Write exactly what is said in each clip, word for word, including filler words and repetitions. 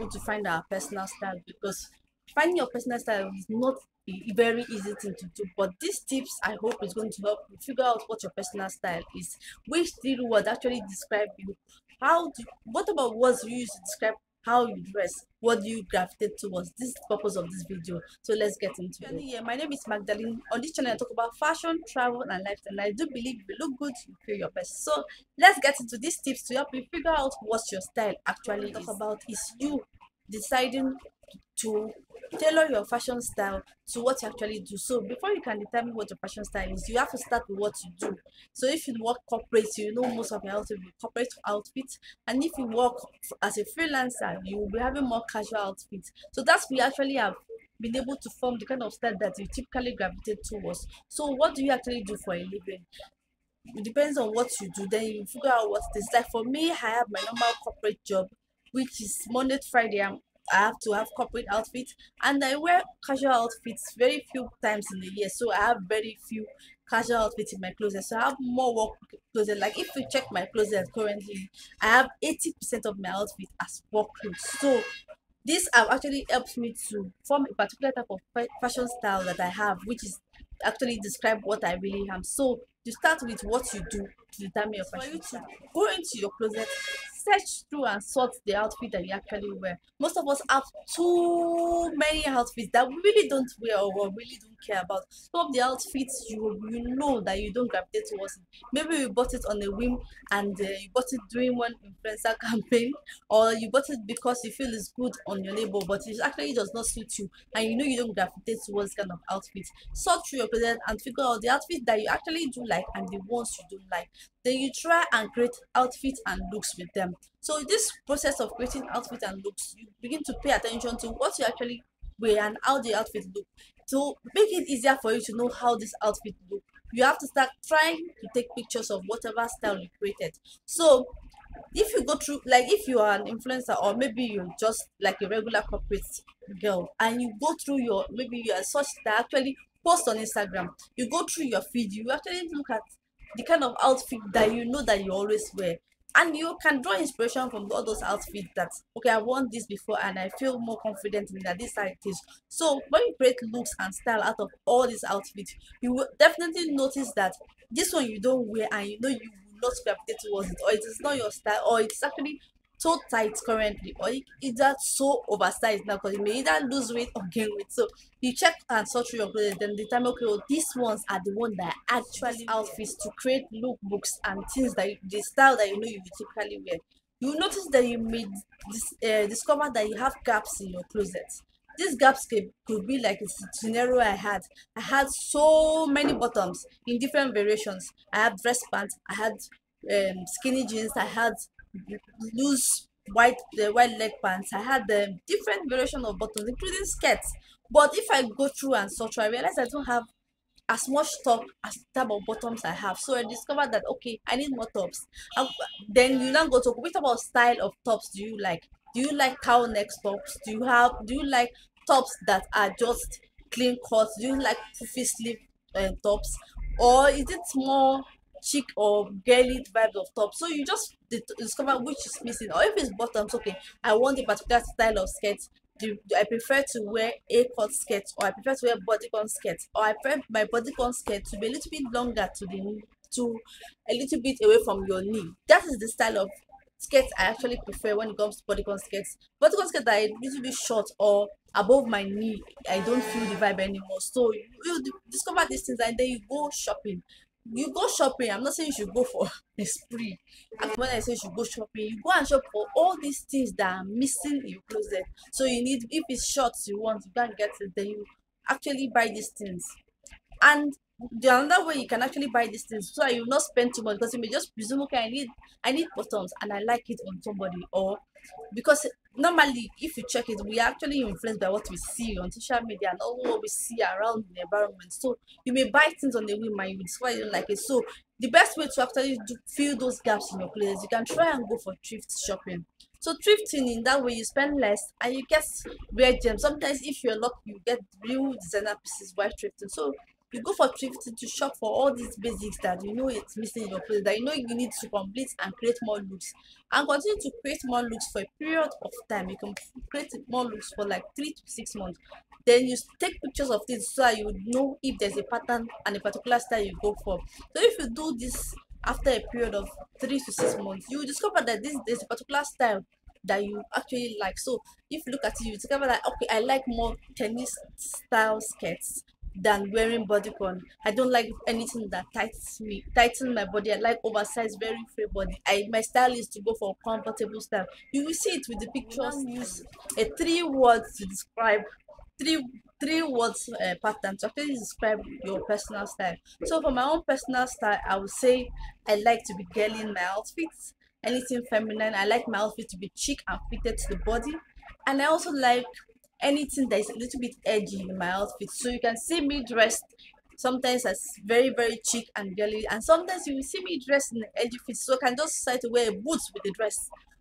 we define our personal style, because finding your personal style is not a very easy thing to do. But these tips, I hope, is going to help you figure out what your personal style is, which three words actually describe you. How do? What about words you use to describe how you dress? What do you gravitate towards? This is the purpose of this video. So let's get into it. Yeah, my name is Magdalene. On this channel, I talk about fashion, travel, and life. And I do believe if you look good, you feel your best. So let's get into these tips to help you figure out what your style actually talk about. Is you deciding to tailor your fashion style to what you actually do. So before you can determine what your fashion style is, you have to start with what you do. So if you work corporate, you know most of your outfit will be corporate outfits, and if you work as a freelancer, you will be having more casual outfits. So that's we actually have been able to form the kind of style that you typically gravitate towards. So what do you actually do for a living? It depends on what you do, then you figure out what this like. For me, I have my normal corporate job, which is Monday to Friday. I'm I have to have corporate outfits, and I wear casual outfits very few times in the year. So I have very few casual outfits in my closet. So I have more work closet. Like if you check my closet currently, I have eighty percent of my outfit as work clothes. So this have actually helped me to form a particular type of fashion style that I have, which is actually describe what I really am. So you start with what you do to determine your fashion. For you to go into your closet, search through and sort the outfit that you actually wear. Most of us have too many outfits that we really don't wear or really don't care about. Some of the outfits you you know that you don't gravitate towards it. Maybe you bought it on a whim, and uh, you bought it during one influencer campaign, or you bought it because you feel it's good on your label, but it actually does not suit you, and you know you don't gravitate towards kind of outfits. Sort through your closet and figure out the outfits that you actually do like and the ones you don't like. Then you try and create outfits and looks with them. So this process of creating outfits and looks, you begin to pay attention to what you actually wear and how the outfit look. To make it easier for you to know how this outfit look, you have to start trying to take pictures of whatever style you created. So if you go through, like if you are an influencer, or maybe you're just like a regular corporate girl, and you go through your, maybe you are such that actually post on Instagram, you go through your feed, you actually look at the kind of outfit that you know that you always wear, and you can draw inspiration from all those outfits that, okay, I worn this before and I feel more confident in that this how it is. So when you create looks and style out of all these outfits, you will definitely notice that this one you don't wear, and you know you will not gravitate towards it, or it is not your style, or it's actually so tight currently, or either so oversized now, because you may either lose weight or gain weight. So you check and sort through your clothes, then determine, okay, well, these ones are the ones that I actually outfits to create lookbooks and things that you, the style that you know you typically wear. You notice that you may dis, uh, discover that you have gaps in your closet. These gaps could, could be like a scenario I had. I had so many bottoms in different variations. I had dress pants, I had um, skinny jeans, I had loose white the uh, white leg pants, I had the um, different variation of bottoms, including skirts. But if I go through and search, I realize I don't have as much top as the type of bottoms I have. So I discovered that, okay, I need more tops. And then you now go to, which about style of tops do you like? Do you like cow neck tops? Do you have do you like tops that are just clean cuts? Do you like poofy sleeve uh, tops, or is it more chic or girly vibes of top? So you just discover which is missing. Or if it's bottoms, okay, I want a particular style of skirt. Do, do I prefer to wear a cut skirt, or I prefer to wear bodycon skirt, or I prefer my bodycon skirt to be a little bit longer to the to a little bit away from your knee? That is the style of skirts I actually prefer when it comes to bodycon skirts. Bodycon skirts are a little bit short or above my knee, I don't feel the vibe anymore. So you, you discover these things, and then you go shopping. You go shopping. I'm not saying you should go for a spree. When I say you should go shopping, you go and shop for all these things that are missing in your closet. So you need, if it's shorts you want, you can get it, then you actually buy these things. And the another way you can actually buy these things, so that you will not spend too much, because you may just presume, okay, I need I need bottoms and I like it on somebody, or because normally if you check it, we are actually influenced by what we see on social media and all what we see around the environment. So you may buy things on the whim and you discover you don't like it. So the best way to actually do, fill those gaps in your clothes, you can try and go for thrift shopping. So thrifting, in that way you spend less and you get rare gems. Sometimes if you're lucky, you get real designer pieces while thrifting. So You go for thrifty to shop for all these basics that you know it's missing in your place, that you know you need to complete and create more looks, and continue to create more looks for a period of time. You can create more looks for like three to six months. Then you take pictures of things so that you know if there's a pattern and a particular style you go for. So if you do this after a period of three to six months, you will discover that this is a particular style that you actually like. So if you look at it, you discover that, okay, I like more tennis style skirts than wearing bodycon. I don't like anything that tightens me, tightens my body. I like oversized, very free body. I my style is to go for a comfortable style. You will see it with the pictures. Use a three words to describe three three words uh, pattern to actually describe your personal style. So for my own personal style, I would say I like to be girly in my outfits. Anything feminine. I like my outfit to be chic and fitted to the body, and I also like anything that is a little bit edgy in my outfit. So you can see me dressed sometimes as very very chic and girly, and sometimes you will see me dressed in an edgy fit. So I can just decide to wear a boot with a dress,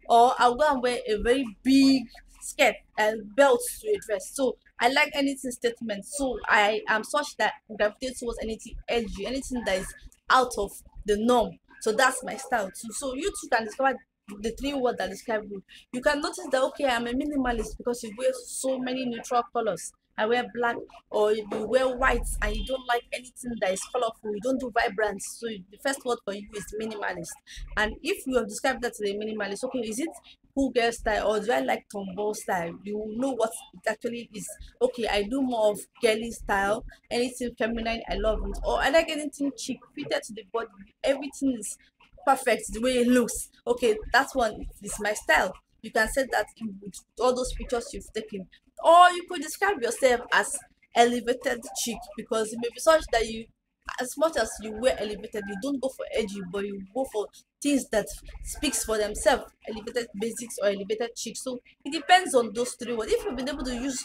or I'll go and wear a very big skirt and belt to a dress. So I like anything statement. So I am such that gravitates towards anything edgy, anything that is out of the norm. So that's my style too. So you too can discover the three words that describe you. You can notice that, okay, I'm a minimalist because you wear so many neutral colors. I wear black, or you wear whites, and you don't like anything that is colorful. You don't do vibrant. So the first word for you is minimalist. And if you have described that to the minimalist, okay, is it cool girl style, or do I like tomboy style? You know what it actually is. Okay, I do more of girly style. Anything feminine, I love it. Or I like anything chic, fitted to the body. Everything is perfect the way it looks. Okay, that one is my style. You can say that in all those pictures you've taken. Or you could describe yourself as elevated chic, because it may be such that you, as much as you wear elevated, you don't go for edgy, but you go for things that speaks for themselves. Elevated basics or elevated chic. So it depends on those three words. If you've been able to use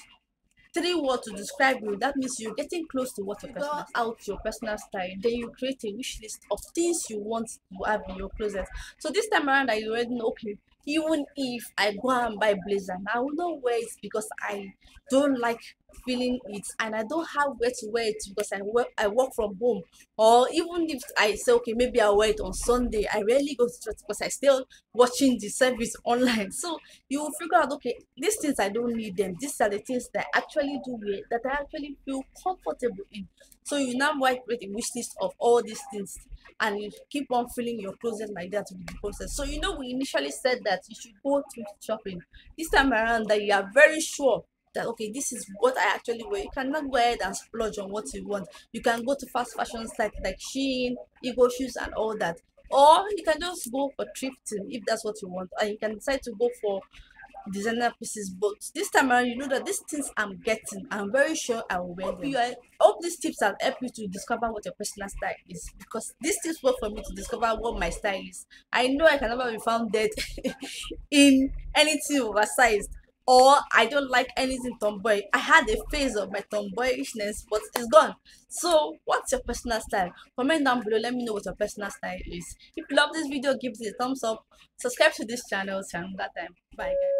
three words to describe you, that means you're getting close to what your you personal out your personal style. Then you create a wish list of things you want to have in your closet. So this time around, I already know, okay, even if I go and buy blazer, I will not wear it because I don't like feeling it, and I don't have where to wear it because I work I work from home. Or even if I say, okay, maybe I'll wear it on Sunday, I rarely go to church because I still watching the service online. So you will figure out, okay, these things I don't need them. These are the things that I actually do wear, that I actually feel comfortable in. So you now write a wish list of all these things, and you keep on filling your closet like that with the process. So you know, we initially said that you should go through shopping. This time around, that you are very sure that, okay, this is what I actually wear. You cannot go ahead and splurge on what you want. You can go to fast fashion sites like Shein, Ego Shoes, and all that. Or you can just go for thrifting if that's what you want, and you can decide to go for designer pieces. But this time around, you know that these things I'm getting, I'm very sure I will wear them. You are, hope these tips have helped you to discover what your personal style is, because these tips work for me to discover what my style is. I know I can never be found dead in anything oversized, or I don't like anything tomboy. I had a phase of my tomboyishness, but it's gone. So what's your personal style? Comment down below, let me know what your personal style is. If you love this video, give it a thumbs up, subscribe to this channel. Till that time, bye guys.